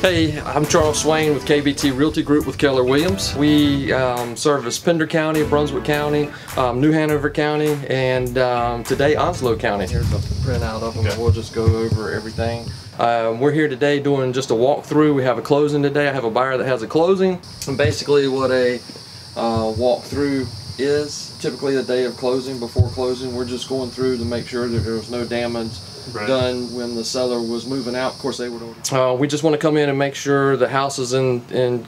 Hey, I'm Charles Swain with KBT Realty Group with Keller Williams. We service Pender County, Brunswick County, New Hanover County, and today Onslow County. Here's a printout of them. Okay. We'll just go over everything. We're here today doing just a walkthrough. We have a closing today. I have a buyer that has a closing. And basically what a walkthrough is, typically the day of closing, before closing, we're just going through to make sure that there was no damage done when the seller was moving out. Of course, they would order. We just want to come in and make sure the house is in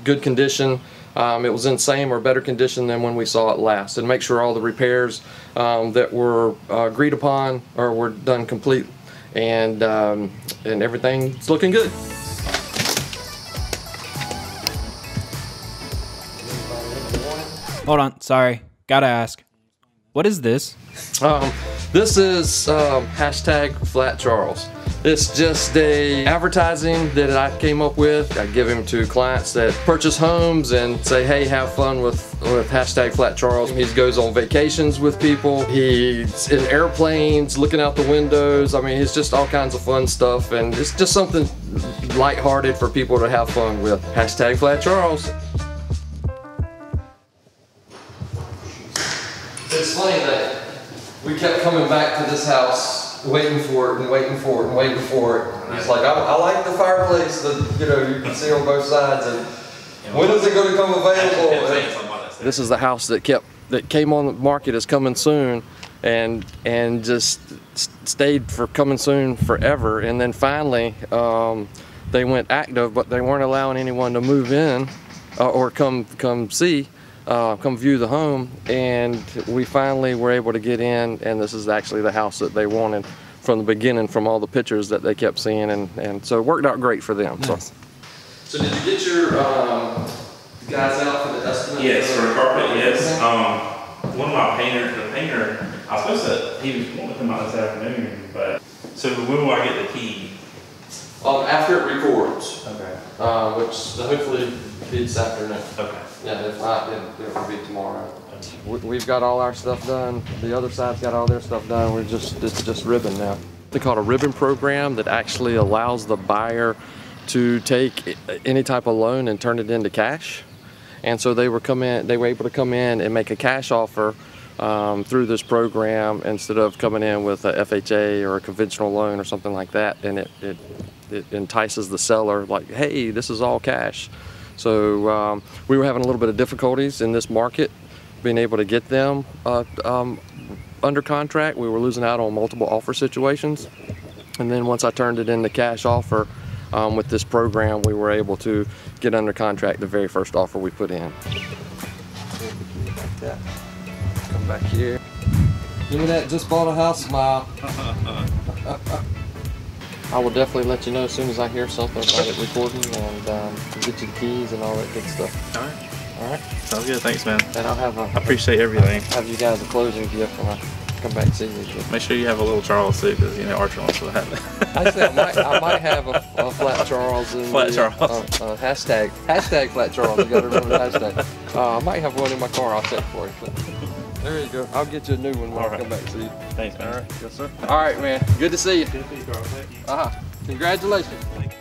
good condition. It was in same or better condition than when we saw it last, and make sure all the repairs that were agreed upon or were done complete, and everything's looking good. Hold on, sorry, gotta ask, what is this? This is Hashtag Flat Charles. It's just a advertising that I came up with. I give them to clients that purchase homes and say, hey, have fun with Hashtag Flat Charles. He goes on vacations with people. He's in airplanes, looking out the windows. I mean, it's just all kinds of fun stuff. And it's just something lighthearted for people to have fun with. Hashtag Flat Charles. It's funny that we kept coming back to this house, waiting for it and waiting for it and waiting for it. And it's like, I like the fireplace that you can see on both sides, and when is it going to come available? This is the house that came on the market as coming soon, and just stayed for coming soon forever. And then finally, they went active, but they weren't allowing anyone to move in or come see. Come view the home, and we finally were able to get in, and this is actually the house that they wanted from the beginning, from all the pictures that they kept seeing, and so it worked out great for them. Nice. So did you get your guys out for the estimate? Yes, for the carpet, yes. One of my painters, I was supposed to, he was wanting to come out this afternoon, but, so when will I get the key? After it records. Okay. Which hopefully it's afternoon. Okay. Yeah, if not, it will be tomorrow. Okay. We've got all our stuff done. The other side's got all their stuff done. We're just it's ribbon now. They call it a ribbon program that actually allows the buyer to take any type of loan and turn it into cash. And so they were able to come in and make a cash offer through this program, instead of coming in with a FHA or a conventional loan or something like that. And it entices the seller, like, hey, this is all cash. So we were having a little bit of difficulties in this market, being able to get them under contract. We were losing out on multiple offer situations. And then once I turned it into cash offer with this program, we were able to get under contract the very first offer we put in. Like that. Come back here. Give me that just bought a house smile. I will definitely let you know as soon as I hear something about it recording, and get you the keys and all that good stuff. Alright. Alright. Sounds good. Thanks, man. And I'll have I appreciate everything. I'll have you guys a closing gift when I come back and see you. Make sure you have a little Charles too, because, you know, Archer wants to have that. Actually, I might have a Flat Charles. In Flat Charles. Hashtag Flat Charles. You got to remember the hashtag. I might have one in my car. I'll check for you. There you go. I'll get you a new one when I come back to you. Thanks, man. All right. Yes, sir. All right, man. Good to see you. Good to see you, Carl. Thank you. Congratulations. Thank you.